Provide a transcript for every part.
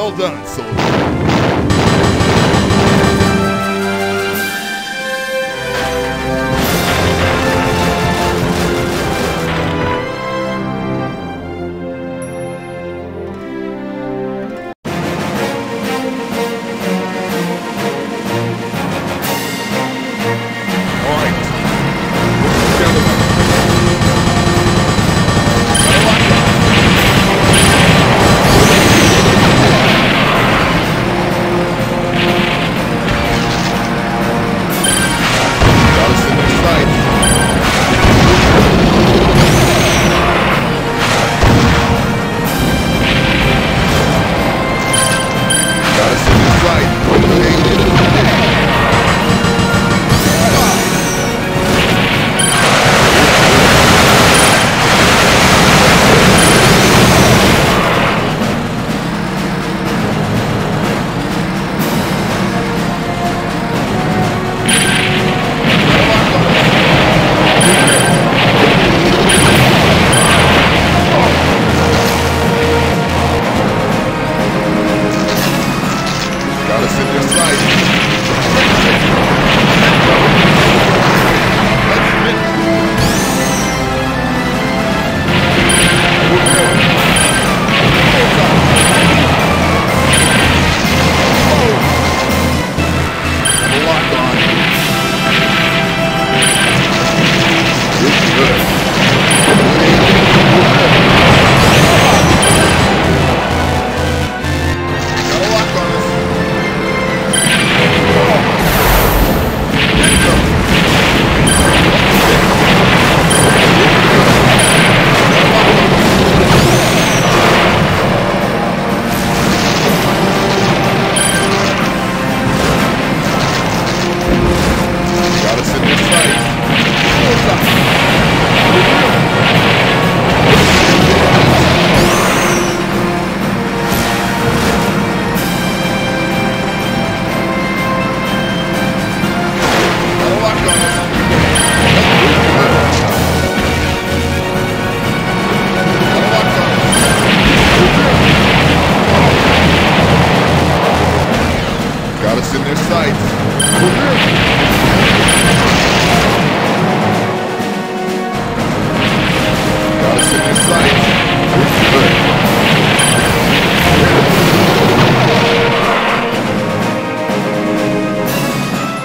Well done, soldier.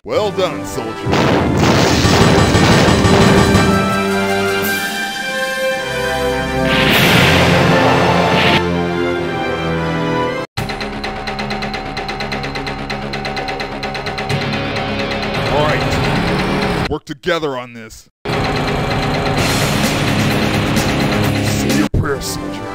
Well done, soldier. Alright, work together on this. Say your prayer, soldier.